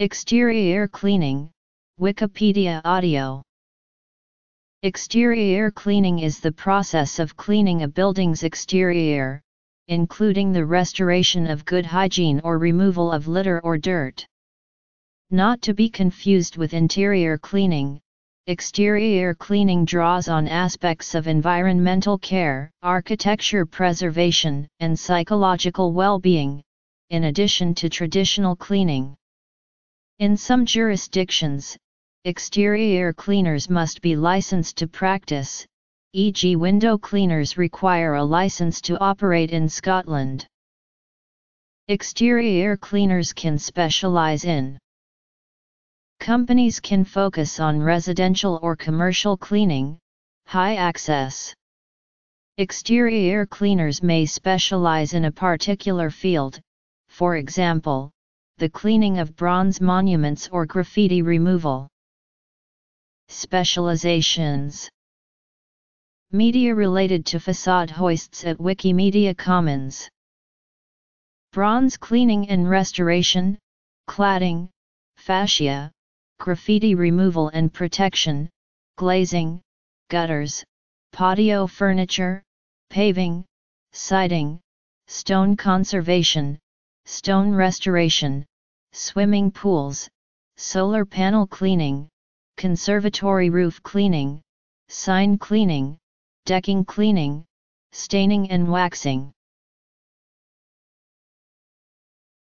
Exterior cleaning, Wikipedia audio. Exterior cleaning is the process of cleaning a building's exterior, including the restoration of good hygiene or removal of litter or dirt. Not to be confused with interior cleaning, exterior cleaning draws on aspects of environmental care, architecture preservation, and psychological well-being, in addition to traditional cleaning. In some jurisdictions, exterior cleaners must be licensed to practice, e.g., window cleaners require a license to operate in Scotland. Exterior cleaners can specialize in. Companies can focus on residential or commercial cleaning, high access. Exterior cleaners may specialize in a particular field, for example, the cleaning of bronze monuments or graffiti removal. Specializations. Media related to facade hoists at Wikimedia Commons. Bronze cleaning and restoration, cladding, fascia, graffiti removal and protection, glazing, gutters, patio furniture, paving, siding, stone conservation, stone restoration, swimming pools, solar panel cleaning, conservatory roof cleaning, sign cleaning, decking cleaning, staining and waxing.